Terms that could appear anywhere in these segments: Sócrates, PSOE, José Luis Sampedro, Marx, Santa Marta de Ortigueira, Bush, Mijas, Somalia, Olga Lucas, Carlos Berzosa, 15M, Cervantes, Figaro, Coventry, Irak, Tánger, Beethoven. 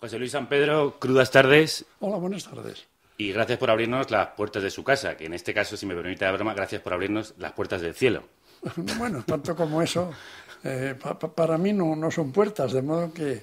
José Luis Sampedro, crudas tardes. Hola, buenas tardes. Y gracias por abrirnos las puertas de su casa, que en este caso, si me permite la broma, gracias por abrirnos las puertas del cielo. Bueno, tanto como eso, para mí no son puertas, de modo que...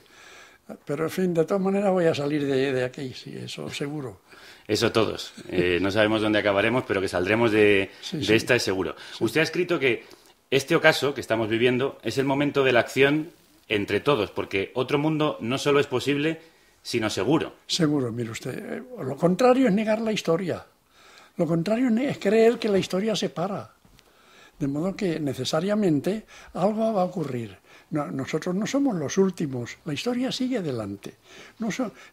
Pero, en fin, de todas maneras voy a salir de aquí, sí, eso seguro. Eso todos. No sabemos dónde acabaremos, pero que saldremos de esta es seguro. Sí. Usted ha escrito que este ocaso que estamos viviendo es el momento de la acción entre todos, porque otro mundo no solo es posible, sino seguro. Seguro, mire usted. Lo contrario es negar la historia. Lo contrario es creer que la historia se para. De modo que, necesariamente, algo va a ocurrir. No, nosotros no somos los últimos, la historia sigue adelante.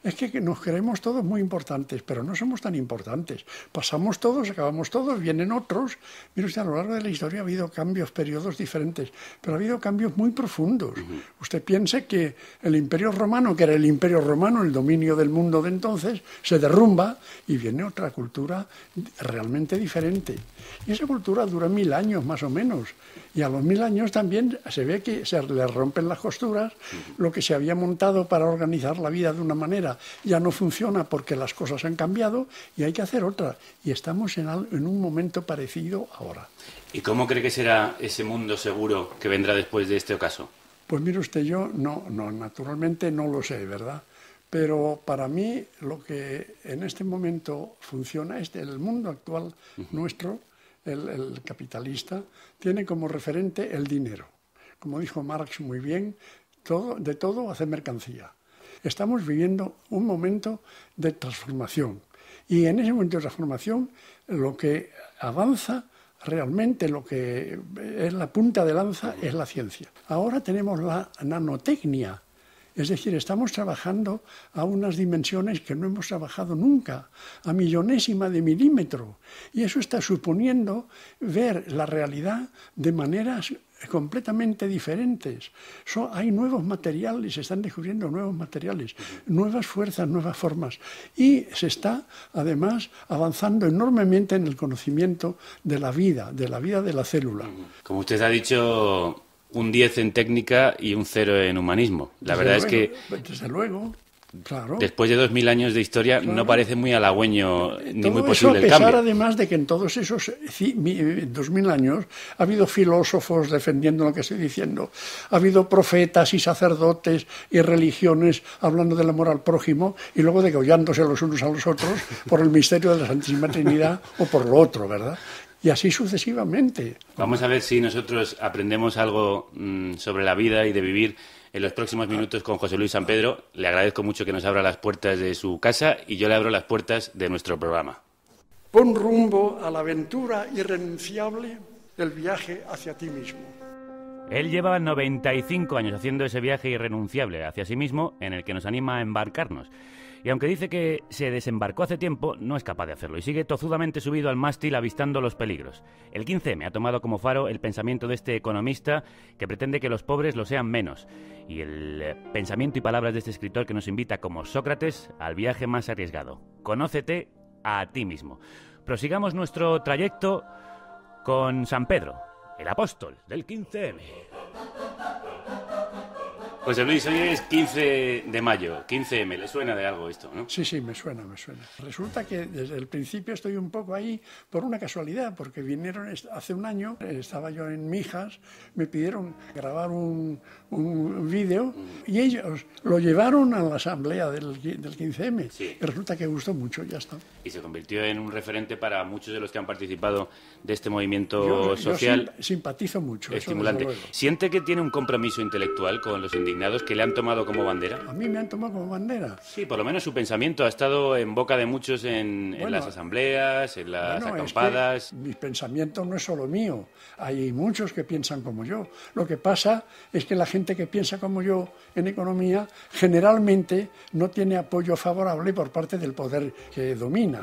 Es que nos creemos todos muy importantes, pero no somos tan importantes. Pasamos todos, acabamos todos, vienen otros. Mire usted, a lo largo de la historia ha habido cambios, periodos diferentes, pero ha habido cambios muy profundos. Usted piense que el Imperio Romano, que era el Imperio Romano, el dominio del mundo de entonces, se derrumba y viene otra cultura realmente diferente. Y esa cultura dura 1000 años más o menos, y a los 1000 años también se ve que se le rompen las costuras, lo que se había montado para organizar la vida de una manera ya no funciona porque las cosas han cambiado y hay que hacer otra. Y estamos en un momento parecido ahora. ¿Y cómo cree que será ese mundo seguro que vendrá después de este ocaso? Pues mire usted, yo naturalmente no lo sé, ¿verdad? Pero para mí lo que en este momento funciona es el mundo actual nuestro, el capitalista, tiene como referente el dinero. Como dijo Marx muy bien, de todo hace mercancía. Estamos viviendo un momento de transformación. Y en ese momento de transformación, lo que avanza realmente, lo que es la punta de lanza, es la ciencia. Ahora tenemos la nanotecnia. Es decir, estamos trabajando a unas dimensiones que no hemos trabajado nunca, a millonésima de milímetro. Y eso está suponiendo ver la realidad de maneras completamente diferentes. Hay nuevos materiales, se están descubriendo nuevos materiales, nuevas fuerzas, nuevas formas. Y se está, además, avanzando enormemente en el conocimiento de la vida de la célula. Como usted ha dicho... un 10 en técnica y un 0 en humanismo. La verdad es que... Desde luego, claro. Después de 2000 años de historia, claro, no parece muy halagüeño ni muy posible el cambio. Todo eso a pesar, además, de que en todos esos 2000 años ha habido filósofos defendiendo lo que estoy diciendo, ha habido profetas y sacerdotes y religiones hablando del amor al prójimo y luego degollándose los unos a los otros por el misterio de la Santísima Trinidad o por lo otro, ¿verdad? Y así sucesivamente. Vamos a ver si nosotros aprendemos algo sobre la vida y de vivir en los próximos minutos con José Luis Sampedro. Le agradezco mucho que nos abra las puertas de su casa y yo le abro las puertas de nuestro programa. Pon rumbo a la aventura irrenunciable del viaje hacia ti mismo. Él lleva 95 años haciendo ese viaje irrenunciable hacia sí mismo en el que nos anima a embarcarnos. Y aunque dice que se desembarcó hace tiempo, no es capaz de hacerlo y sigue tozudamente subido al mástil avistando los peligros. El 15M ha tomado como faro el pensamiento de este economista que pretende que los pobres lo sean menos. Y el pensamiento y palabras de este escritor que nos invita, como Sócrates, al viaje más arriesgado. Conócete a ti mismo. Prosigamos nuestro trayecto con Sampedro, el apóstol del 15M. José Luis, hoy es 15 de mayo, 15M, ¿le suena de algo esto, no? Sí, me suena. Resulta que desde el principio estoy un poco ahí por una casualidad, porque vinieron hace un año, estaba yo en Mijas, me pidieron grabar un vídeo y ellos lo llevaron a la asamblea del 15M. Sí. Y resulta que gustó mucho, ya está. Y se convirtió en un referente para muchos de los que han participado de este movimiento social. Yo simpatizo mucho. Estimulante. ¿Siente que tiene un compromiso intelectual con los indígenas? Que le han tomado como bandera. A mí me han tomado como bandera. Sí, por lo menos su pensamiento ha estado en boca de muchos en las asambleas, en las acampadas. Es que mi pensamiento no es solo mío, hay muchos que piensan como yo. Lo que pasa es que la gente que piensa como yo en economía generalmente no tiene apoyo favorable por parte del poder que domina,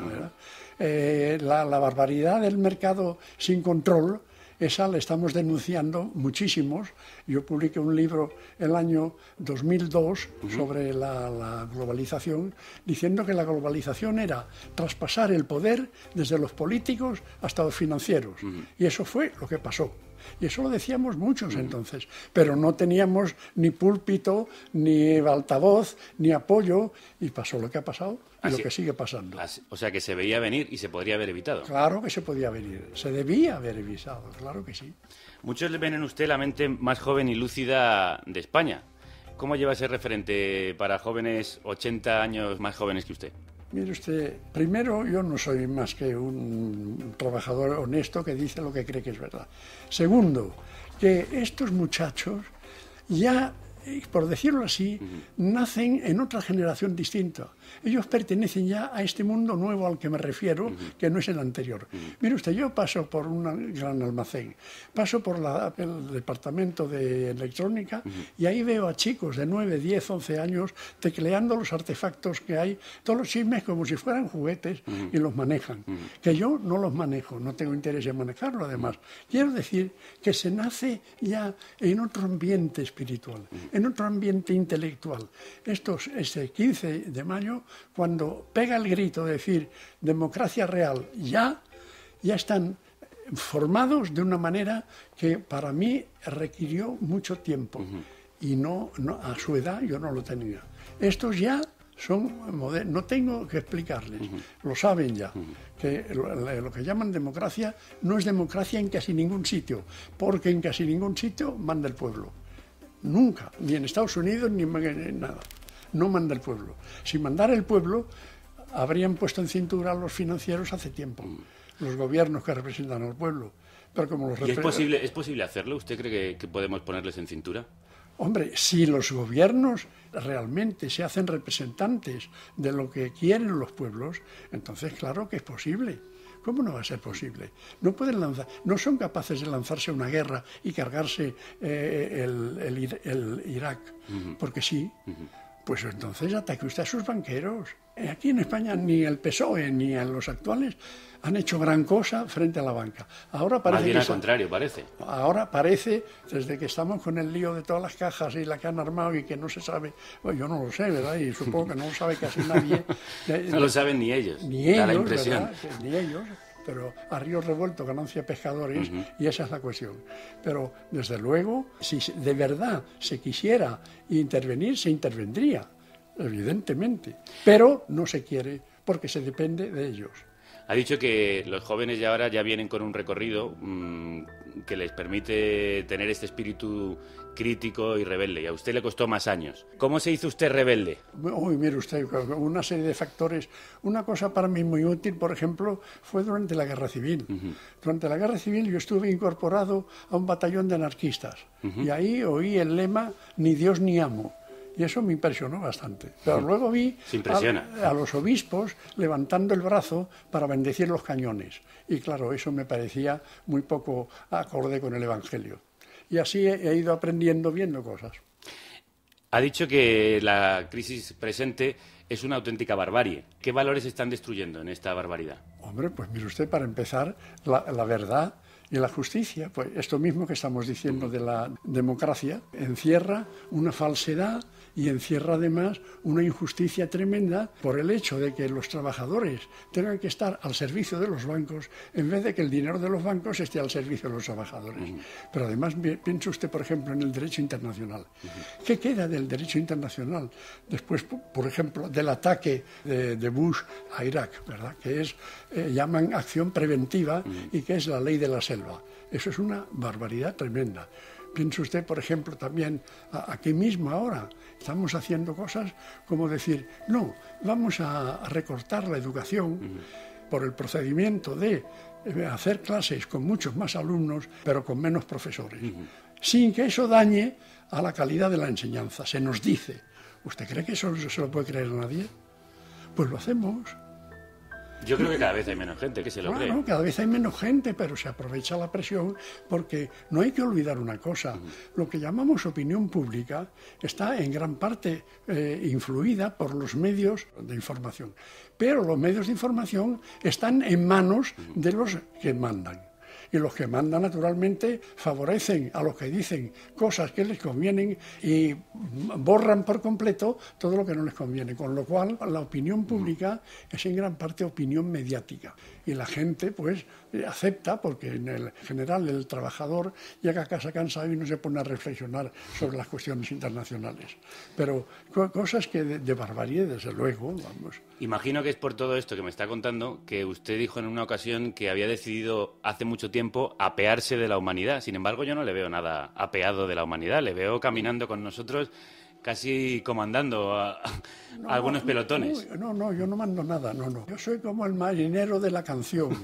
¿verdad? La barbaridad del mercado sin control, esa la estamos denunciando muchísimos. Yo publiqué un libro el año 2002 sobre la globalización, diciendo que la globalización era traspasar el poder desde los políticos hasta los financieros. Y eso fue lo que pasó. Y eso lo decíamos muchos entonces, pero no teníamos ni púlpito, ni altavoz, ni apoyo, y pasó lo que ha pasado y lo que sigue pasando. O sea que se veía venir y se podría haber evitado. Claro que se podía venir, se debía haber evitado, claro que sí. Muchos le ven en usted la mente más joven y lúcida de España. ¿Cómo lleva ese referente para jóvenes 80 años más jóvenes que usted? Mire usted, primero, yo no soy más que un trabajador honesto que dice lo que cree que es verdad. Segundo, que estos muchachos ya, por decirlo así, nacen en otra generación distinta. Ellos pertenecen ya a este mundo nuevo al que me refiero, que no es el anterior. Mire usted, yo paso por un gran almacén, paso por el departamento de electrónica y ahí veo a chicos de 9, 10, 11 años tecleando los artefactos que hay, todos los chismes como si fueran juguetes y los manejan. Que yo no los manejo, no tengo interés en manejarlo además. Quiero decir que se nace ya en otro ambiente espiritual, en otro ambiente intelectual. Esto es ese 15 de mayo, cuando pega el grito de decir democracia real, ya están formados de una manera que para mí requirió mucho tiempo. Y no, a su edad yo no lo tenía. Estos ya son modernos, no tengo que explicarles, lo saben ya. Que lo que llaman democracia no es democracia en casi ningún sitio, porque en casi ningún sitio manda el pueblo. Nunca, ni en Estados Unidos ni en nada. No manda el pueblo. Si mandara el pueblo, habrían puesto en cintura a los financieros hace tiempo, los gobiernos que representan al pueblo. Pero como los ¿Es posible hacerlo? ¿Usted cree que podemos ponerles en cintura? Hombre, si los gobiernos realmente se hacen representantes de lo que quieren los pueblos, entonces claro que es posible. ¿Cómo no va a ser posible? No pueden lanzar, no son capaces de lanzarse una guerra y cargarse el Irak, porque sí. Pues entonces ataque usted a sus banqueros. Aquí en España ni el PSOE ni a los actuales han hecho gran cosa frente a la banca. Ahora parece Más bien al contrario, parece. Ahora parece, desde que estamos con el lío de todas las cajas y la que han armado y que no se sabe, bueno, yo no lo sé, ¿verdad? Y supongo que no lo sabe casi nadie. No lo saben ni ellos. Ni ellos, da la impresión. ¿Verdad? Ni ellos. Pero a río revuelto, ganancia pescadores, y esa es la cuestión. Pero, desde luego, si de verdad se quisiera intervenir, se intervendría, evidentemente. Pero no se quiere, porque se depende de ellos. Ha dicho que los jóvenes ya ahora ya vienen con un recorrido que les permite tener este espíritu crítico y rebelde, y a usted le costó más años. ¿Cómo se hizo usted rebelde? Uy, mire usted, una serie de factores. Una cosa para mí muy útil, por ejemplo, fue durante la Guerra Civil. Durante la Guerra Civil yo estuve incorporado a un batallón de anarquistas, y ahí oí el lema "ni Dios ni amo". Y eso me impresionó bastante. Pero luego vi a los obispos levantando el brazo para bendecir los cañones. Y claro, eso me parecía muy poco acorde con el Evangelio. Y así he ido aprendiendo, viendo cosas. Ha dicho que la crisis presente es una auténtica barbarie. ¿Qué valores están destruyendo en esta barbaridad? Hombre, pues mire usted, para empezar, la verdad y la justicia. Pues esto mismo que estamos diciendo de la democracia encierra una falsedad y encierra además una injusticia tremenda por el hecho de que los trabajadores tengan que estar al servicio de los bancos en vez de que el dinero de los bancos esté al servicio de los trabajadores. Pero además piense usted, por ejemplo, en el derecho internacional. ¿Qué queda del derecho internacional después, por ejemplo, del ataque de Bush a Irak, ¿verdad? Que es, llaman acción preventiva y que es la ley de la selva? Eso es una barbaridad tremenda. Piense usted, por ejemplo, también aquí mismo ahora. Estamos haciendo cosas como decir, no, vamos a recortar la educación por el procedimiento de hacer clases con muchos más alumnos, pero con menos profesores, sin que eso dañe a la calidad de la enseñanza. Se nos dice, ¿usted cree que eso se lo puede creer a nadie? Pues lo hacemos. Yo creo que cada vez hay menos gente que se lo cree. Claro, cada vez hay menos gente, pero se aprovecha la presión porque no hay que olvidar una cosa. Lo que llamamos opinión pública está en gran parte influida por los medios de información. Pero los medios de información están en manos de los que mandan. Y los que mandan, naturalmente, favorecen a los que dicen cosas que les convienen y borran por completo todo lo que no les conviene. Con lo cual, la opinión pública es en gran parte opinión mediática. Y la gente, pues, acepta, porque en el general el trabajador llega a casa cansado y no se pone a reflexionar sobre las cuestiones internacionales. Pero cosas que de barbarie, desde luego, vamos. Imagino que es por todo esto que me está contando que usted dijo en una ocasión que había decidido hace mucho tiempo apearse de la humanidad. Sin embargo, yo no le veo nada apeado de la humanidad, le veo caminando con nosotros, casi comandando a algunos pelotones. No, yo no mando nada, no. Yo soy como el marinero de la canción.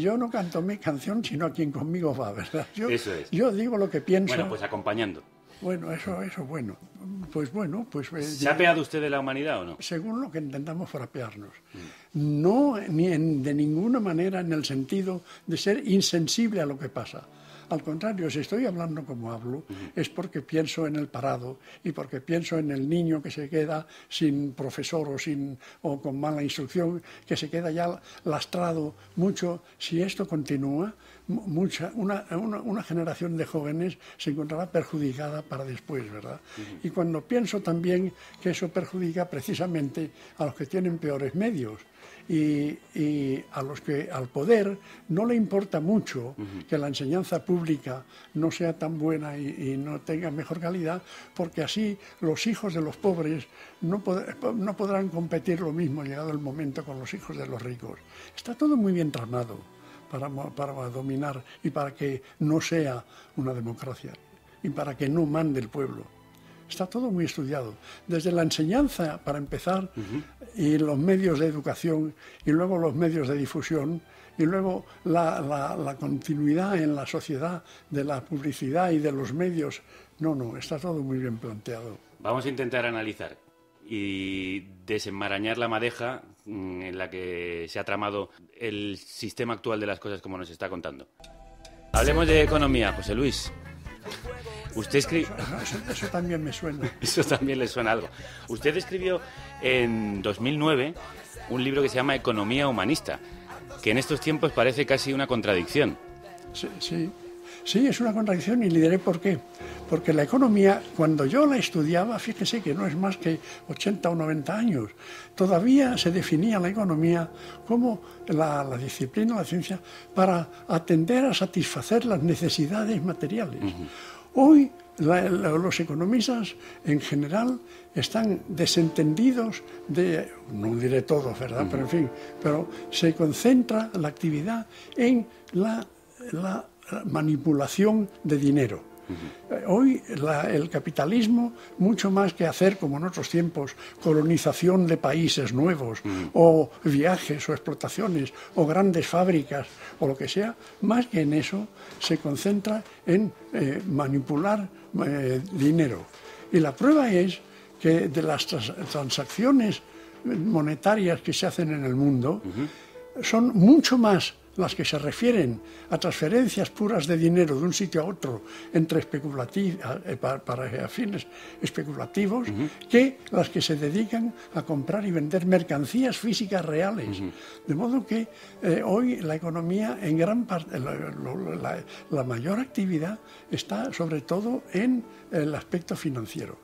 Yo no canto mi canción, sino a quien conmigo va, ¿verdad? Eso es. Yo digo lo que pienso. Bueno, pues acompañando. Bueno, eso, bueno. Pues bueno, pues... ¿Se ha apeado usted de la humanidad o no? Según lo que intentamos frapearnos. No, de ninguna manera en el sentido de ser insensible a lo que pasa. Al contrario, si estoy hablando como hablo, es porque pienso en el parado y porque pienso en el niño que se queda sin profesor o con mala instrucción, que se queda ya lastrado mucho. Si esto continúa, una generación de jóvenes se encontrará perjudicada para después, ¿verdad? Y cuando pienso también que eso perjudica precisamente a los que tienen peores medios, y a los que al poder no le importa mucho que la enseñanza pública no sea tan buena y no tenga mejor calidad, porque así los hijos de los pobres no podrán competir lo mismo llegado el momento con los hijos de los ricos. Está todo muy bien tramado para dominar y para que no sea una democracia y para que no mande el pueblo. Está todo muy estudiado, desde la enseñanza, para empezar, y los medios de educación, y luego los medios de difusión, y luego la continuidad en la sociedad de la publicidad y de los medios. No, está todo muy bien planteado. Vamos a intentar analizar y desenmarañar la madeja en la que se ha tramado el sistema actual de las cosas, como nos está contando. Hablemos de economía, José Luis. Usted escribió... Eso también me suena. Eso también le suena algo. Usted escribió en 2009 un libro que se llama Economía Humanista, que en estos tiempos parece casi una contradicción. Sí, es una contradicción y le diré por qué. Porque la economía, cuando yo la estudiaba, fíjese que no es más que 80 o 90 años, todavía se definía la economía como la disciplina, la ciencia, para atender a satisfacer las necesidades materiales. Hoy los economistas en general están desentendidos de, no diré todos, ¿verdad? Pero en fin, pero se concentra la actividad en la manipulación de dinero. Hoy el capitalismo, mucho más que hacer, como en otros tiempos, colonización de países nuevos, o viajes, o explotaciones, o grandes fábricas, o lo que sea, más que en eso, se concentra en manipular dinero. Y la prueba es que de las transacciones monetarias que se hacen en el mundo, son mucho más las que se refieren a transferencias puras de dinero de un sitio a otro entre para fines especulativos, que las que se dedican a comprar y vender mercancías físicas reales. De modo que hoy la economía, en gran parte, la mayor actividad está sobre todo en el aspecto financiero.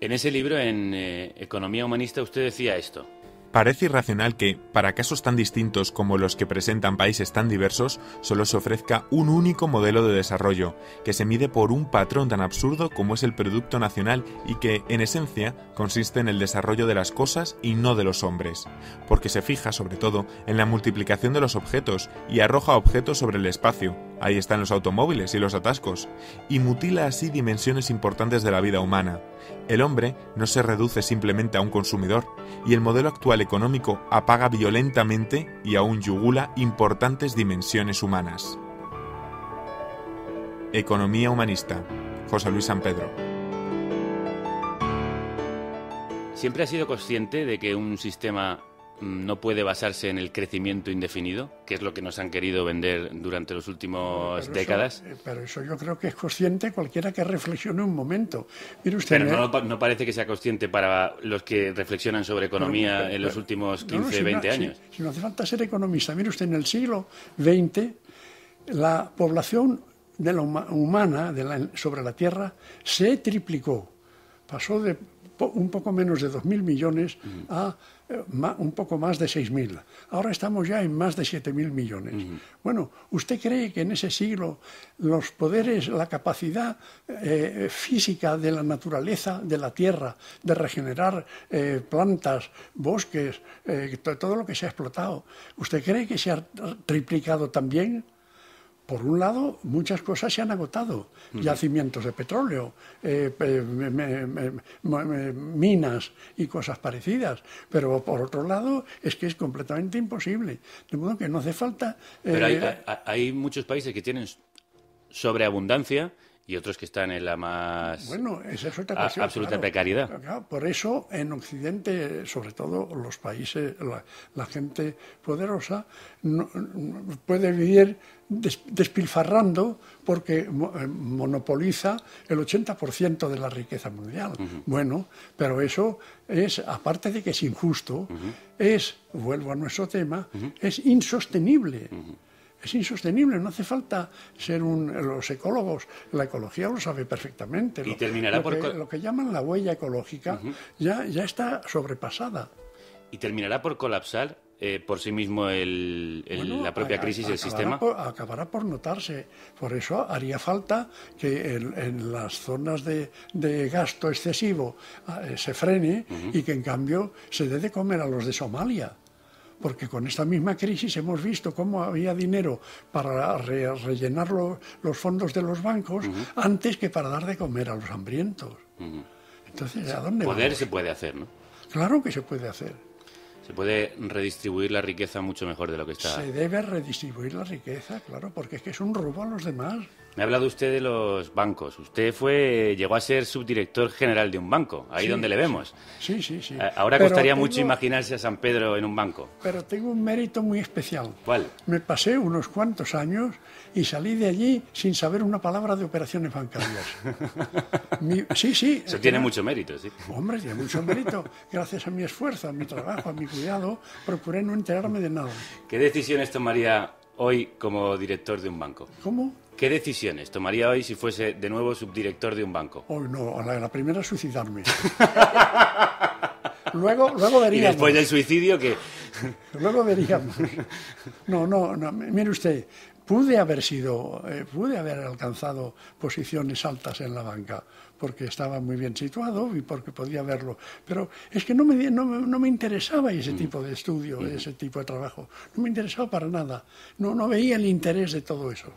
En ese libro, en Economía Humanista, usted decía esto. Parece irracional que, para casos tan distintos como los que presentan países tan diversos, solo se ofrezca un único modelo de desarrollo, que se mide por un patrón tan absurdo como es el producto nacional y que, en esencia, consiste en el desarrollo de las cosas y no de los hombres, porque se fija, sobre todo, en la multiplicación de los objetos y arroja objetos sobre el espacio. Ahí están los automóviles y los atascos, y mutila así dimensiones importantes de la vida humana. El hombre no se reduce simplemente a un consumidor, y el modelo actual económico apaga violentamente y aún yugula importantes dimensiones humanas. Economía Humanista, José Luis Sampedro. ¿Siempre ha sido consciente de que un sistema no puede basarse en el crecimiento indefinido, que es lo que nos han querido vender durante las últimas décadas? Pero eso yo creo que es consciente cualquiera que reflexione un momento. Mire usted, pero no parece que sea consciente para los que reflexionan sobre economía en los últimos 15, 20 años. Si no hace falta ser economista. Mire usted, en el siglo XX la población humana sobre la Tierra se triplicó. Pasó de un poco menos de 2.000 millones a un poco más de 6.000. Ahora estamos ya en más de 7.000 millones. Bueno, ¿usted cree que en ese siglo los poderes, la capacidad física de la naturaleza, de la tierra, de regenerar plantas, bosques, todo lo que se ha explotado, ¿usted cree que se ha triplicado también? Por un lado, muchas cosas se han agotado, yacimientos de petróleo, minas y cosas parecidas, pero por otro lado es que es completamente imposible, de modo que no hace falta... Pero hay muchos países que tienen sobreabundancia y otros que están en la más absoluta precariedad. Claro, por eso en Occidente, sobre todo los países, la gente poderosa, puede vivir despilfarrando porque monopoliza el 80% de la riqueza mundial. Bueno, pero eso es, aparte de que es injusto, es, vuelvo a nuestro tema, es insostenible. Es insostenible, no hace falta ser los ecólogos, la ecología lo sabe perfectamente. Y terminará lo que llaman la huella ecológica ya está sobrepasada. Y terminará por colapsar por sí mismo la propia crisis del sistema. Acabará por notarse, por eso haría falta que en las zonas de gasto excesivo se frene y que en cambio se dé de comer a los de Somalia. Porque con esta misma crisis hemos visto cómo había dinero para rellenar los fondos de los bancos antes que para dar de comer a los hambrientos. Entonces, ¿a dónde vamos? Poder se puede hacer, ¿no? Claro que se puede hacer. Se puede redistribuir la riqueza mucho mejor de lo que está... Se debe redistribuir la riqueza, claro, porque es que es un robo a los demás. Me ha hablado usted de los bancos. Usted llegó a ser subdirector general de un banco, ahí donde le vemos. Sí. Ahora costaría mucho imaginarse a Sampedro en un banco. Pero tengo un mérito muy especial. ¿Cuál? Me pasé unos cuantos años y salí de allí sin saber una palabra de operaciones bancarias. Eso tiene mucho mérito, sí. Hombre, tiene mucho mérito. Gracias a mi esfuerzo, a mi trabajo, a mi cuidado, procuré no enterarme de nada. ¿Qué decisiones tomaría hoy como director de un banco? ¿Cómo? ¿Qué decisiones tomaría hoy si fuese de nuevo subdirector de un banco? Hoy no, la primera, suicidarme. Luego veríamos. Y después del suicidio, ¿qué? Luego veríamos. No, mire usted, pude haber alcanzado posiciones altas en la banca, porque estaba muy bien situado y porque podía verlo. Pero es que no me interesaba ese tipo de estudio, ese tipo de trabajo. No me interesaba para nada. No veía el interés de todo eso.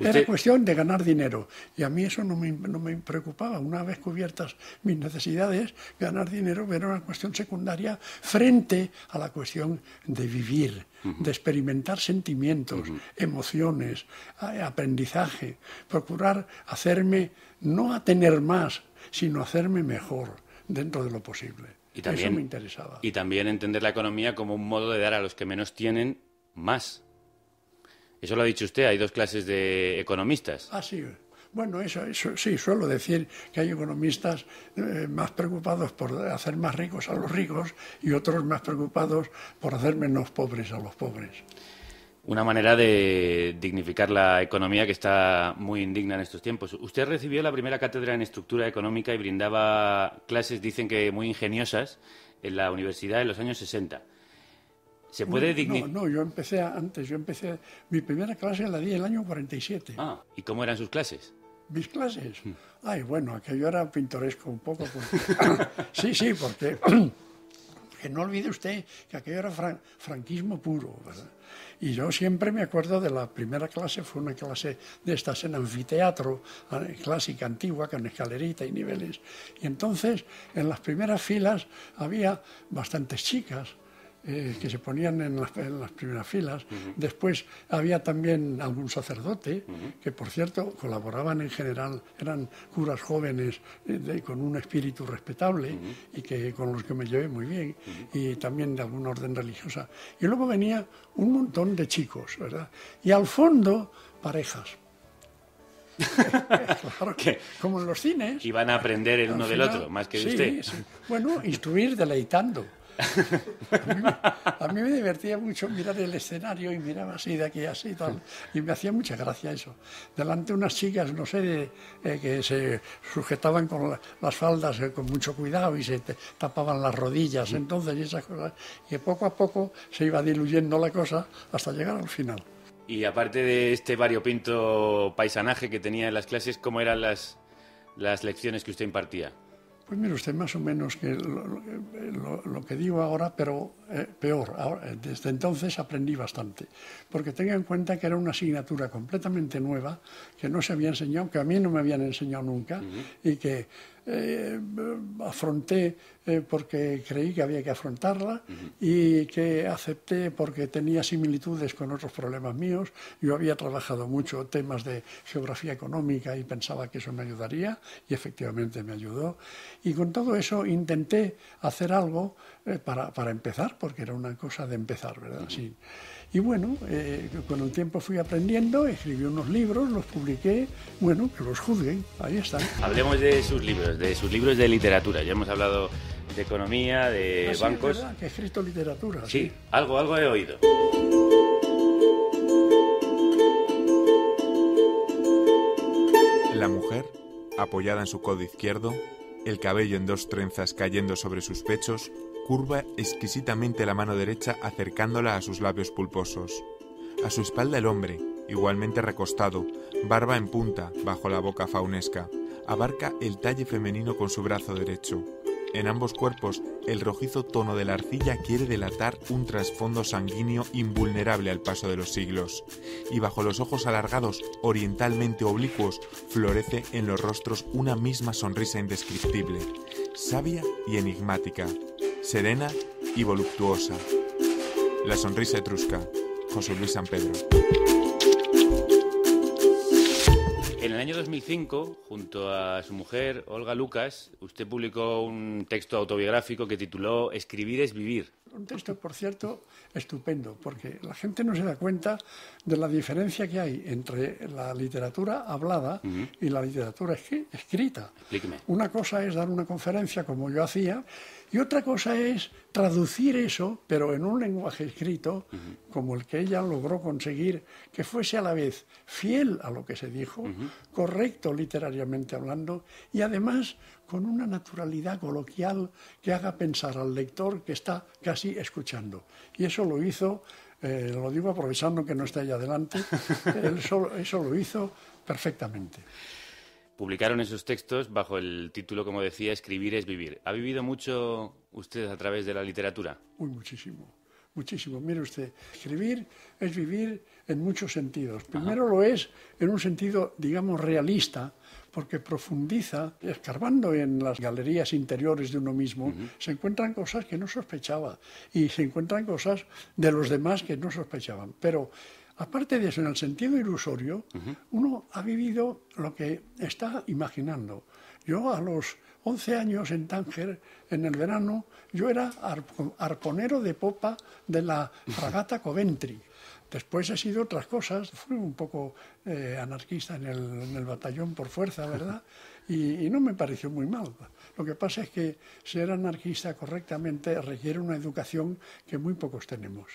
Era cuestión de ganar dinero. Y a mí eso no me preocupaba. Una vez cubiertas mis necesidades, ganar dinero era una cuestión secundaria frente a la cuestión de vivir, de experimentar sentimientos, emociones, aprendizaje, procurar hacerme, no a tener más, sino hacerme mejor dentro de lo posible. Y también, eso me interesaba. Y también entender la economía como un modo de dar a los que menos tienen más. Eso lo ha dicho usted, hay dos clases de economistas. Ah, sí. Bueno, eso sí, suelo decir que hay economistas más preocupados por hacer más ricos a los ricos y otros más preocupados por hacer menos pobres a los pobres. Una manera de dignificar la economía que está muy indigna en estos tiempos. Usted recibió la primera cátedra en estructura económica y brindaba clases, dicen que muy ingeniosas, en la universidad en los años 60. ¿Se puede dignificar? No, yo empecé, mi primera clase la di el año 47. Ah, ¿y cómo eran sus clases? ¿Mis clases? Ay, bueno, aquello era pintoresco un poco. Porque... sí, porque no olvide usted que aquello era franquismo puro, ¿verdad? Y yo siempre me acuerdo de la primera clase, fue una clase de estas en anfiteatro, clásica, antigua, con escalerita y niveles. Y entonces, en las primeras filas había bastantes chicas, que se ponían en las primeras filas. Después había también algún sacerdote, que por cierto colaboraban en general, eran curas jóvenes con un espíritu respetable y que con los que me llevé muy bien, y también de alguna orden religiosa. Y luego venía un montón de chicos, ¿verdad? Y al fondo, parejas. Claro, como en los cines. Iban a aprender el uno del otro, más que de usted. Bueno, instruir deleitando. A mí me divertía mucho mirar el escenario y miraba así, de aquí así y tal, y me hacía mucha gracia eso. Delante unas chicas, no sé, que se sujetaban con las faldas con mucho cuidado y se tapaban las rodillas, entonces, y esas cosas, y poco a poco se iba diluyendo la cosa hasta llegar al final. Y aparte de este variopinto paisanaje que tenía en las clases, ¿cómo eran las lecciones que usted impartía? Pues mire usted, más o menos que lo que digo ahora, pero peor. Ahora, desde entonces aprendí bastante, porque tenga en cuenta que era una asignatura completamente nueva, que no se había enseñado, que a mí no me habían enseñado nunca, y que afronté porque creí que había que afrontarla, y que acepté porque tenía similitudes con otros problemas míos. Yo había trabajado mucho temas de geografía económica y pensaba que eso me ayudaría, y efectivamente me ayudó. Y con todo eso intenté hacer algo para empezar, porque era una cosa de empezar, ¿verdad? Sí. Y bueno, con el tiempo fui aprendiendo, escribí unos libros, los publiqué, bueno, que los juzguen, ahí están. Hablemos de sus libros de literatura. Ya hemos hablado de economía, de bancos. Sí, es verdad, que he escrito literatura. Sí, sí. Algo he oído. La mujer, apoyada en su codo izquierdo, el cabello en dos trenzas cayendo sobre sus pechos, curva exquisitamente la mano derecha acercándola a sus labios pulposos. A su espalda el hombre, igualmente recostado, barba en punta bajo la boca faunesca, abarca el talle femenino con su brazo derecho. En ambos cuerpos, el rojizo tono de la arcilla quiere delatar un trasfondo sanguíneo invulnerable al paso de los siglos, y bajo los ojos alargados, orientalmente oblicuos, florece en los rostros una misma sonrisa indescriptible, sabia y enigmática, serena y voluptuosa. La sonrisa etrusca, José Luis Sampedro. En el año 2005, junto a su mujer, Olga Lucas, usted publicó un texto autobiográfico que tituló Escribir es vivir. Un texto, por cierto, estupendo, porque la gente no se da cuenta de la diferencia que hay entre la literatura hablada y la literatura escrita. Explíqueme. Una cosa es dar una conferencia, como yo hacía, y otra cosa es traducir eso, pero en un lenguaje escrito, como el que ella logró conseguir, que fuese a la vez fiel a lo que se dijo, correcto literariamente hablando, y además con una naturalidad coloquial que haga pensar al lector que está casi escuchando. Y eso lo hizo, lo digo aprovechando que no está ahí adelante, eso lo hizo perfectamente. Publicaron esos textos bajo el título, como decía, Escribir es vivir. ¿Ha vivido mucho usted a través de la literatura? Uy, muchísimo, muchísimo. Mire usted, escribir es vivir en muchos sentidos. Primero lo es en un sentido, digamos, realista, porque profundiza, escarbando en las galerías interiores de uno mismo, se encuentran cosas que no sospechaba, y se encuentran cosas de los demás que no sospechaban. Pero aparte de eso, en el sentido ilusorio, uno ha vivido lo que está imaginando. Yo a los 11 años en Tánger, en el verano, yo era arponero de popa de la fragata Coventry. Después he sido otras cosas, fui un poco anarquista en el batallón por fuerza, ¿verdad? Y no me pareció muy mal. Lo que pasa es que ser anarquista correctamente requiere una educación que muy pocos tenemos.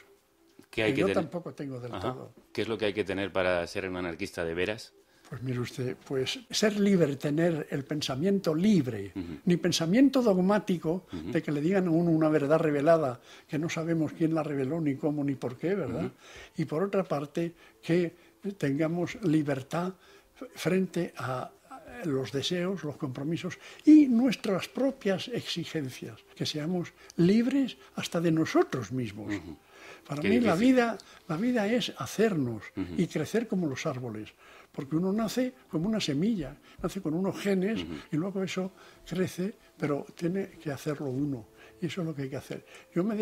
Que yo tampoco tengo del todo. ¿Qué es lo que hay que tener para ser un anarquista de veras? Pues mire usted, pues ser libre, tener el pensamiento libre, ni pensamiento dogmático de que le digan a uno una verdad revelada, que no sabemos quién la reveló, ni cómo, ni por qué, ¿verdad? Y por otra parte, que tengamos libertad frente a los deseos, los compromisos y nuestras propias exigencias, que seamos libres hasta de nosotros mismos. Para mí la vida es hacernos y crecer como los árboles, porque uno nace como una semilla, nace con unos genes y luego eso crece, pero tiene que hacerlo uno, y eso es lo que hay que hacer. Yo me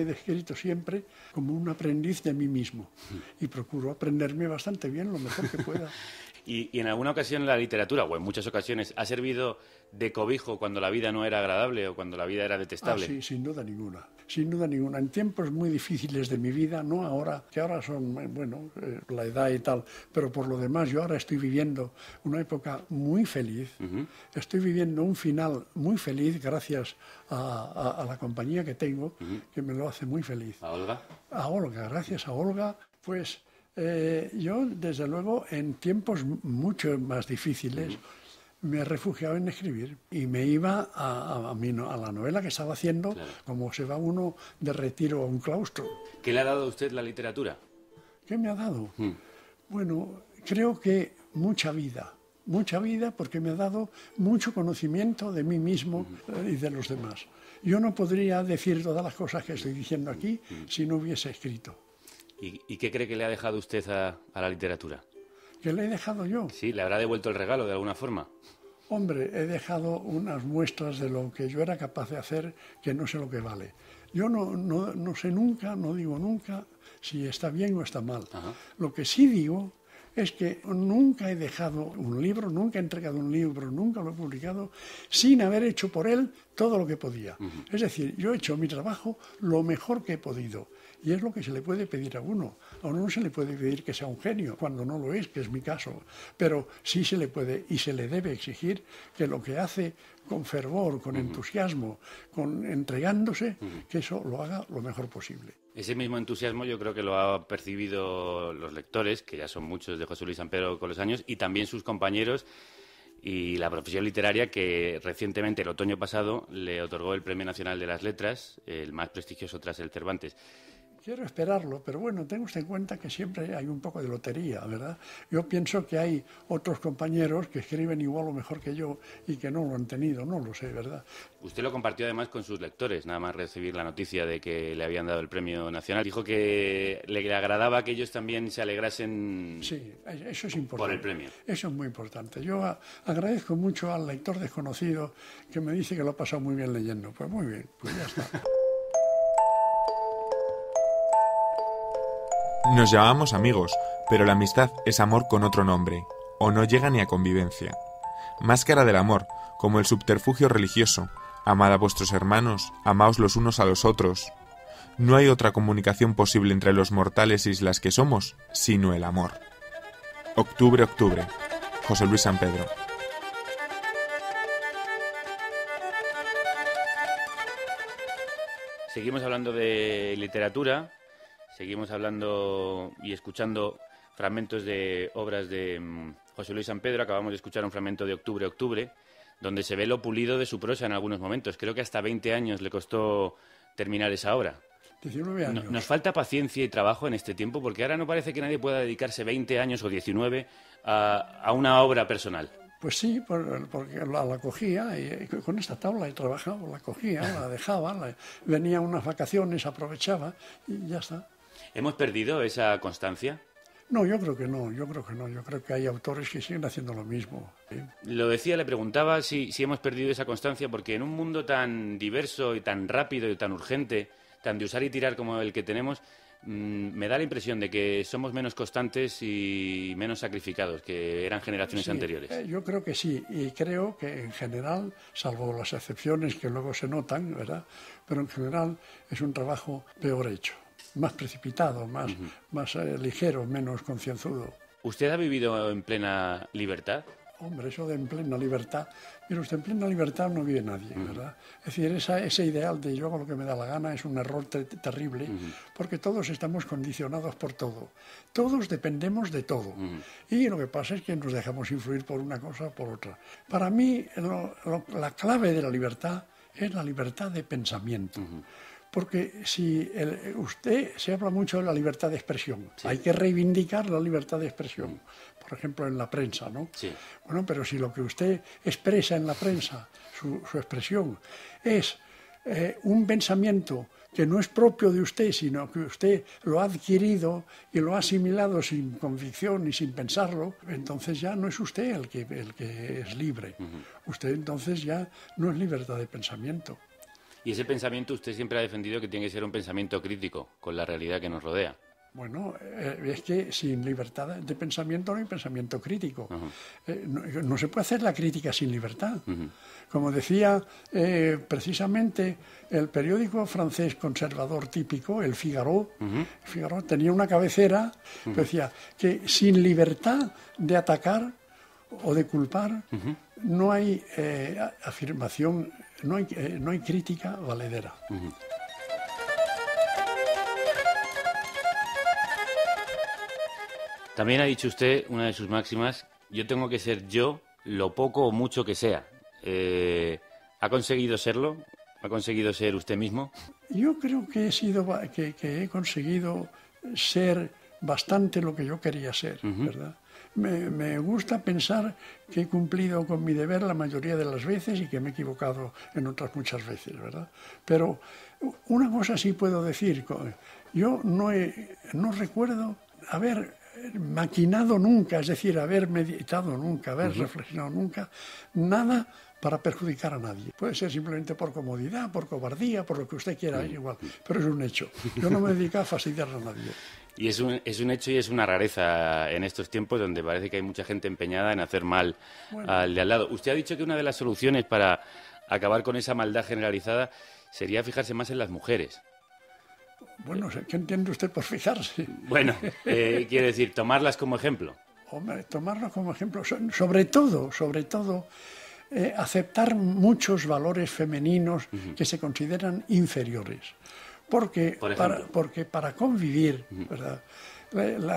he descrito siempre como un aprendiz de mí mismo y procuro aprenderme bastante bien, lo mejor que pueda. Y en alguna ocasión la literatura, o en muchas ocasiones, ¿ha servido de cobijo cuando la vida no era agradable o cuando la vida era detestable? Ah, sí, sin duda ninguna. Sin duda ninguna. En tiempos muy difíciles de mi vida, no ahora, que ahora son, bueno, la edad y tal, pero por lo demás yo ahora estoy viviendo una época muy feliz. Estoy viviendo un final muy feliz gracias a la compañía que tengo, que me lo hace muy feliz. ¿A Olga? A Olga, gracias a Olga, pues... yo, desde luego, en tiempos mucho más difíciles, me refugiaba en escribir y me iba a la novela que estaba haciendo, como se va uno de retiro a un claustro. ¿Qué le ha dado a usted la literatura? ¿Qué me ha dado? Bueno, creo que mucha vida. Mucha vida porque me ha dado mucho conocimiento de mí mismo y de los demás. Yo no podría decir todas las cosas que estoy diciendo aquí si no hubiese escrito. ¿Y qué cree que le ha dejado usted a la literatura? ¿Qué le he dejado yo? Sí, le habrá devuelto el regalo de alguna forma. Hombre, he dejado unas muestras de lo que yo era capaz de hacer que no sé lo que vale. Yo no sé nunca, no digo nunca si está bien o está mal. Lo que sí digo es que nunca he dejado un libro, nunca he entregado un libro, nunca lo he publicado sin haber hecho por él todo lo que podía. Es decir, yo he hecho mi trabajo lo mejor que he podido. Y es lo que se le puede pedir a uno. A uno no se le puede pedir que sea un genio, cuando no lo es, que es mi caso. Pero sí se le puede y se le debe exigir que lo que hace con fervor, con entusiasmo, entregándose, que eso lo haga lo mejor posible. Ese mismo entusiasmo yo creo que lo han percibido los lectores, que ya son muchos de José Luis Sampedro con los años, y también sus compañeros y la profesión literaria, que recientemente, el otoño pasado, le otorgó el Premio Nacional de las Letras, el más prestigioso tras el Cervantes. Quiero esperarlo, pero bueno, tenga usted en cuenta que siempre hay un poco de lotería, ¿verdad? Yo pienso que hay otros compañeros que escriben igual o mejor que yo y que no lo han tenido, no lo sé, ¿verdad? Usted lo compartió además con sus lectores, nada más recibir la noticia de que le habían dado el Premio Nacional. Dijo que le agradaba que ellos también se alegrasen. Sí, eso es importante. Por el premio. Eso es muy importante. Yo agradezco mucho al lector desconocido que me dice que lo ha pasado muy bien leyendo. Pues muy bien, pues ya está. Nos llamamos amigos, pero la amistad es amor con otro nombre, o no llega ni a convivencia. Máscara del amor, como el subterfugio religioso, amad a vuestros hermanos, amaos los unos a los otros. No hay otra comunicación posible entre los mortales islas que somos, sino el amor. Octubre, octubre. José Luis Sampedro. Seguimos hablando de literatura. Seguimos hablando y escuchando fragmentos de obras de José Luis Sampedro. Acabamos de escuchar un fragmento de Octubre, Octubre, donde se ve lo pulido de su prosa en algunos momentos. Creo que hasta 20 años le costó terminar esa obra. 19 años. Nos falta paciencia y trabajo en este tiempo, porque ahora no parece que nadie pueda dedicarse 20 años o 19 a una obra personal. Pues sí, porque la cogía, y con esta tabla he trabajado, la cogía, la dejaba, venía unas vacaciones, aprovechaba y ya está. ¿Hemos perdido esa constancia? No, yo creo que no, yo creo que no. Yo creo que hay autores que siguen haciendo lo mismo. Lo decía, le preguntaba si hemos perdido esa constancia, porque en un mundo tan diverso y tan rápido y tan urgente, tan de usar y tirar como el que tenemos, me da la impresión de que somos menos constantes y menos sacrificados que eran generaciones anteriores. Yo creo que sí, y creo que en general, salvo las excepciones que luego se notan, ¿verdad? Pero en general es un trabajo peor hecho. Más precipitado, más ligero, menos concienzudo. ¿Usted ha vivido en plena libertad? Hombre, eso de en plena libertad... Mira usted, en plena libertad no vive nadie, ¿verdad? Es decir, ese ideal de yo hago lo que me da la gana es un error terrible, porque todos estamos condicionados por todo. Todos dependemos de todo. Y lo que pasa es que nos dejamos influir por una cosa o por otra. Para mí, la clave de la libertad es la libertad de pensamiento. Porque si usted se habla mucho de la libertad de expresión, hay que reivindicar la libertad de expresión, por ejemplo en la prensa, ¿no? Bueno, pero si lo que usted expresa en la prensa, su expresión, es un pensamiento que no es propio de usted, sino que usted lo ha adquirido y lo ha asimilado sin convicción y sin pensarlo, entonces ya no es usted el que es libre. Usted entonces ya no es libertad de pensamiento. Y ese pensamiento usted siempre ha defendido que tiene que ser un pensamiento crítico con la realidad que nos rodea. Bueno, es que sin libertad de pensamiento no hay pensamiento crítico. No se puede hacer la crítica sin libertad. Como decía precisamente el periódico francés conservador típico, el Figaro, Figaro tenía una cabecera que decía que sin libertad de atacar o de culpar no hay afirmación, no hay crítica valedera. También ha dicho usted una de sus máximas: yo tengo que ser yo, lo poco o mucho que sea. ¿Ha conseguido serlo? ¿Ha conseguido ser usted mismo? Yo creo que he conseguido ser bastante lo que yo quería ser, ¿verdad? Me gusta pensar que he cumplido con mi deber la mayoría de las veces y que me he equivocado en otras muchas veces, ¿verdad? Pero una cosa sí puedo decir, yo no recuerdo haber maquinado nunca, es decir, haber meditado nunca, haber reflexionado nunca, nada para perjudicar a nadie. Puede ser simplemente por comodidad, por cobardía, por lo que usted quiera, es igual, pero es un hecho. Yo no me dedico a fastidiar a nadie. Y es un hecho y es una rareza en estos tiempos donde parece que hay mucha gente empeñada en hacer mal al de al lado. Usted ha dicho que una de las soluciones para acabar con esa maldad generalizada sería fijarse más en las mujeres. Bueno, ¿qué entiende usted por fijarse? Bueno, quiere decir, tomarlas como ejemplo. Hombre, tomarlas como ejemplo, sobre todo, aceptar muchos valores femeninos que se consideran inferiores. Porque para convivir, ¿verdad?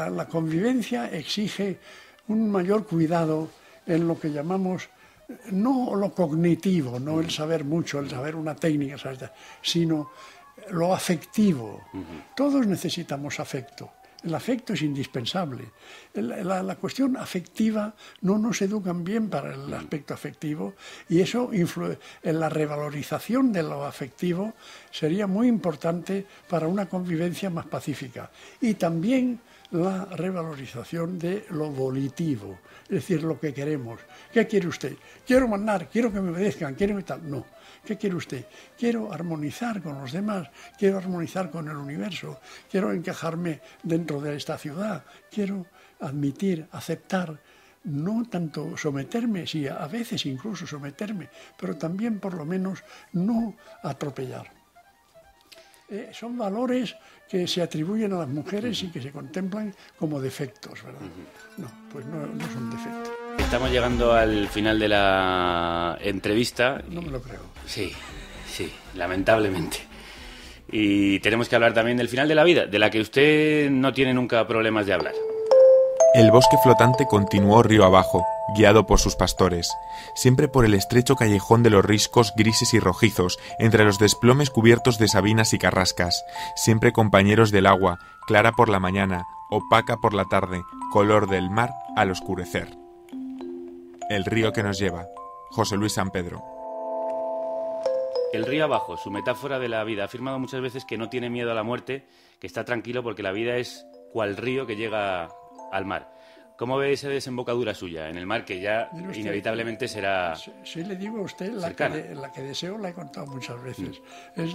La convivencia exige un mayor cuidado en lo que llamamos, no lo cognitivo, no el saber mucho, el saber una técnica, sino lo afectivo. Todos necesitamos afecto. El afecto es indispensable. La cuestión afectiva no nos educan bien para el aspecto afectivo, y eso influye en la revalorización de lo afectivo. Sería muy importante para una convivencia más pacífica. Y también la revalorización de lo volitivo, es decir, lo que queremos. ¿Qué quiere usted? Quiero mandar, quiero que me obedezcan, quiero que tal. No. ¿Qué quiere usted? Quiero armonizar con los demás, quiero armonizar con el universo, quiero encajarme dentro de esta ciudad, quiero admitir, aceptar, no tanto someterme, sí, a veces incluso someterme, pero también por lo menos no atropellar. Son valores que se atribuyen a las mujeres y que se contemplan como defectos, ¿verdad? No, pues no son defectos. Estamos llegando al final de la entrevista. No me lo creo. Sí, lamentablemente. Y tenemos que hablar también del final de la vida, de la que usted no tiene nunca problemas de hablar. El bosque flotante continuó río abajo, guiado por sus pastores, siempre por el estrecho callejón de los riscos grises y rojizos, entre los desplomes cubiertos de sabinas y carrascas, siempre compañeros del agua, clara por la mañana, opaca por la tarde, color del mar al oscurecer. El río que nos lleva. José Luis Sampedro. El río abajo, su metáfora de la vida. Ha afirmado muchas veces que no tiene miedo a la muerte, que está tranquilo porque la vida es cual río que llega al mar. ¿Cómo ve esa desembocadura suya en el mar, que ya usted, inevitablemente será cercana? Si le digo a usted, la que deseo la he contado muchas veces. Es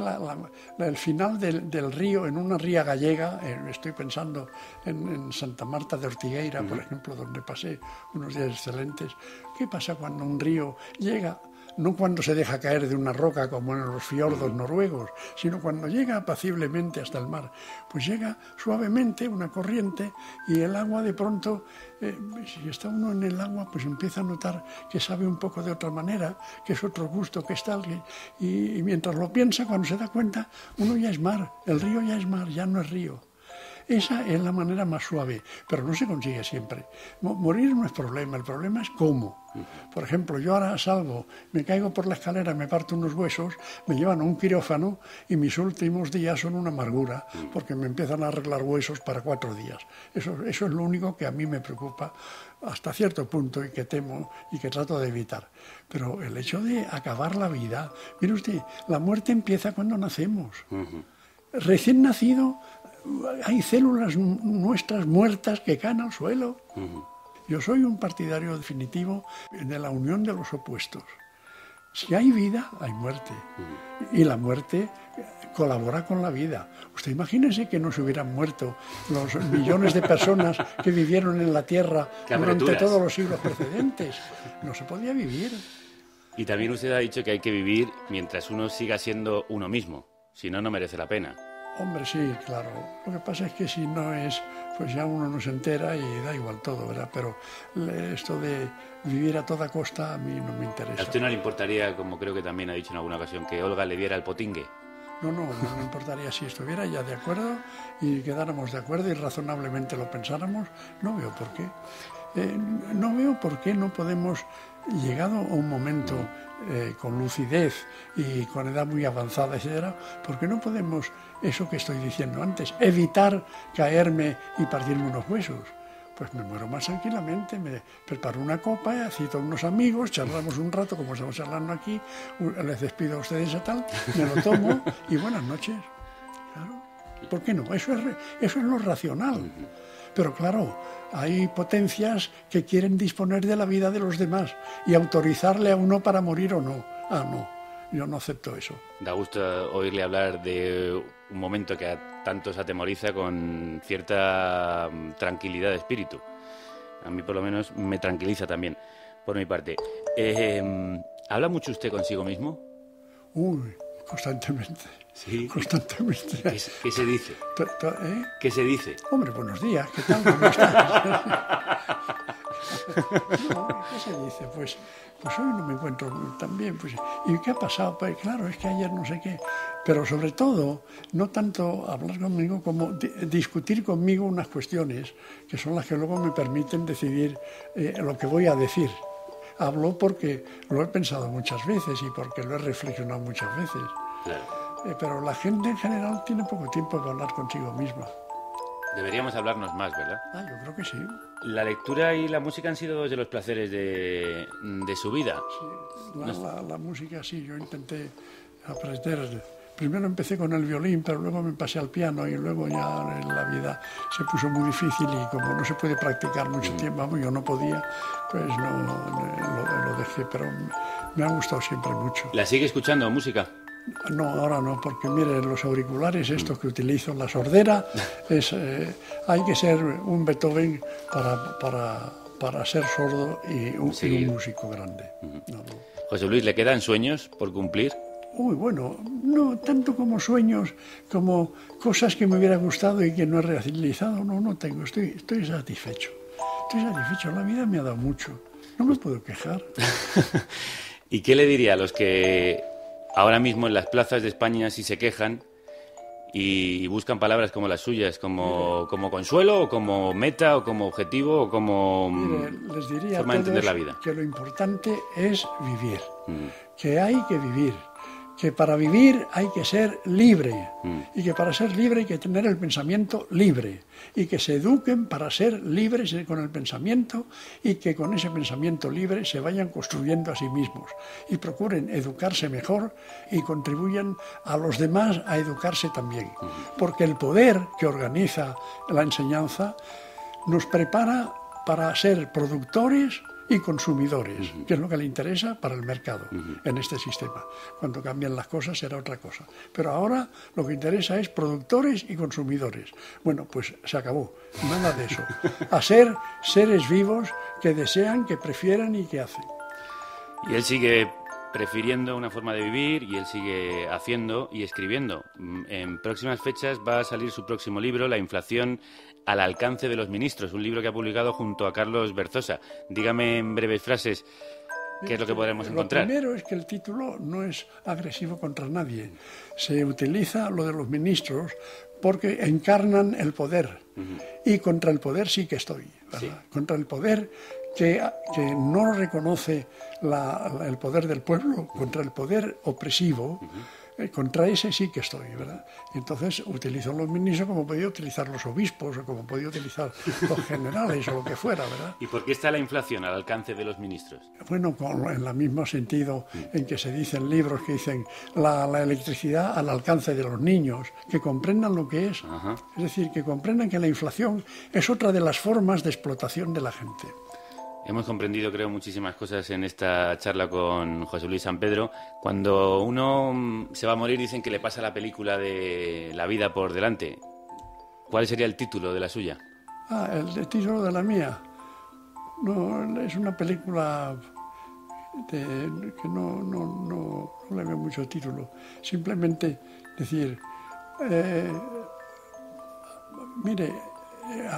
el final del río en una ría gallega. Estoy pensando en Santa Marta de Ortigueira, por ejemplo, donde pasé unos días excelentes. ¿Qué pasa cuando un río llega? No cuando se deja caer de una roca como en los fiordos noruegos, sino cuando llega apaciblemente hasta el mar. Pues llega suavemente una corriente y el agua de pronto, si está uno en el agua, pues empieza a notar que sabe un poco de otra manera, que es otro gusto, que está alguien. Y mientras lo piensa, cuando se da cuenta, uno ya es mar, el río ya es mar, ya no es río. Esa es la manera más suave, pero no se consigue siempre. Morir no es problema, el problema es cómo. Por ejemplo, yo ahora salgo, me caigo por la escalera, me parto unos huesos, me llevan a un quirófano y mis últimos días son una amargura, porque me empiezan a arreglar huesos para 4 días. Eso es lo único que a mí me preocupa hasta cierto punto y que temo y que trato de evitar. Pero el hecho de acabar la vida, mire usted, la muerte empieza cuando nacemos. Recién nacido, hay células nuestras muertas que caen al suelo. Yo soy un partidario definitivo de la unión de los opuestos. Si hay vida, hay muerte. Y la muerte colabora con la vida. Usted imagínese que no se hubieran muerto los millones de personas que vivieron en la Tierra durante todos los siglos precedentes. No se podía vivir. Y también usted ha dicho que hay que vivir mientras uno siga siendo uno mismo. Si no, no merece la pena. Hombre, sí, claro. Lo que pasa es que si no es, pues ya uno no se entera y da igual todo, ¿verdad? Pero esto de vivir a toda costa a mí no me interesa. ¿A usted no le importaría, como creo que también ha dicho en alguna ocasión, que Olga le diera el potingue? No, no, no me importaría si estuviera ya de acuerdo y quedáramos de acuerdo y razonablemente lo pensáramos. No veo por qué. No veo por qué no podemos, llegado a un momento con lucidez y con edad muy avanzada, etc., porque no podemos, eso que estoy diciendo antes, evitar caerme y partirme unos huesos. Pues me muero más tranquilamente, me preparo una copa, cito a unos amigos, charlamos un rato, como estamos charlando aquí, les despido a ustedes a tal, me lo tomo y buenas noches. Claro. ¿Por qué no? Eso es lo racional. Pero claro, hay potencias que quieren disponer de la vida de los demás y autorizarle a uno para morir o no. Ah, no, yo no acepto eso. Da gusto oírle hablar de un momento que a tantos atemoriza con cierta tranquilidad de espíritu. A mí por lo menos me tranquiliza también, por mi parte. ¿Habla mucho usted consigo mismo? Uy, constantemente. Sí. Constantemente. ¿Qué se dice? ¿Eh? ¿Qué se dice? Hombre, buenos días, ¿qué tal? ¿Cómo estás? No, ¿qué se dice? Pues hoy no me encuentro tan bien. Pues, ¿y qué ha pasado? Pues claro, es que ayer no sé qué. Pero sobre todo, no tanto hablar conmigo como discutir conmigo unas cuestiones que son las que luego me permiten decidir lo que voy a decir. Hablo porque lo he pensado muchas veces y porque lo he reflexionado muchas veces. Claro. Pero la gente en general tiene poco tiempo para hablar consigo misma. Deberíamos hablarnos más, ¿verdad? Ah, yo creo que sí. La lectura y la música han sido dos de los placeres de su vida. Sí, la música sí, yo intenté aprender. Primero empecé con el violín, pero luego me pasé al piano y luego ya en la vida se puso muy difícil y como no se puede practicar mucho tiempo, yo no podía, pues no lo dejé, pero me ha gustado siempre mucho. ¿La sigue escuchando, música? No, ahora no, porque mire, los auriculares estos que utilizo, la sordera, hay que ser un Beethoven para ser sordo y un músico grande. No, no. José Luis, ¿le quedan sueños por cumplir? Uy, bueno, no tanto como sueños, como cosas que me hubiera gustado y que no he realizado, no tengo, estoy satisfecho. Estoy satisfecho, la vida me ha dado mucho, no me puedo quejar. ¿Y qué le diría a los que ahora mismo en las plazas de España sí se quejan y buscan palabras como las suyas, como consuelo, o como meta, o como objetivo, o como les diría forma de entender la vida? Que lo importante es vivir, que hay que vivir, que para vivir hay que ser libre, y que para ser libre hay que tener el pensamiento libre, y que se eduquen para ser libres con el pensamiento, y que con ese pensamiento libre se vayan construyendo a sí mismos, y procuren educarse mejor, y contribuyan a los demás a educarse también, porque el poder que organiza la enseñanza nos prepara para ser productores y consumidores, que es lo que le interesa para el mercado en este sistema. Cuando cambian las cosas será otra cosa. Pero ahora lo que interesa es productores y consumidores. Bueno, pues se acabó. Nada de eso. A ser seres vivos que desean, que prefieran y que hacen. Y él sigue prefiriendo una forma de vivir y él sigue haciendo y escribiendo. En próximas fechas va a salir su próximo libro, La inflación al alcance de los ministros, un libro que ha publicado junto a Carlos Berzosa. Dígame en breves frases qué es lo que podremos encontrar. Lo primero es que el título no es agresivo contra nadie. Se utiliza lo de los ministros porque encarnan el poder. Y contra el poder sí que estoy, ¿verdad? Sí. Contra el poder que no reconoce el poder del pueblo, contra el poder opresivo, contra ese sí que estoy, ¿verdad? Entonces utilizo los ministros como podía utilizar los obispos o como podía utilizar los generales o lo que fuera, ¿verdad? ¿Y por qué está la inflación al alcance de los ministros? Bueno, en el mismo sentido en que se dicen libros que dicen la electricidad al alcance de los niños, que comprendan lo que es. Ajá. Es decir, que comprendan que la inflación es otra de las formas de explotación de la gente. Hemos comprendido, creo, muchísimas cosas en esta charla con José Luis Sampedro. Cuando uno se va a morir dicen que le pasa la película de la vida por delante. ¿Cuál sería el título de la suya? Ah, el título de la mía. No, es una película que no le veo mucho título. Simplemente decir, mire,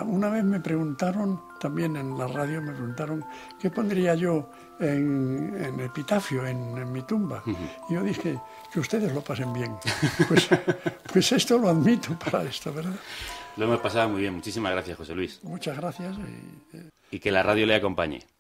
una vez me preguntaron, también en la radio me preguntaron, ¿qué pondría yo en epitafio, en mi tumba? Y yo dije, que ustedes lo pasen bien. Pues esto lo admito para esto, ¿verdad? Lo hemos pasado muy bien. Muchísimas gracias, José Luis. Muchas gracias. Y que la radio le acompañe.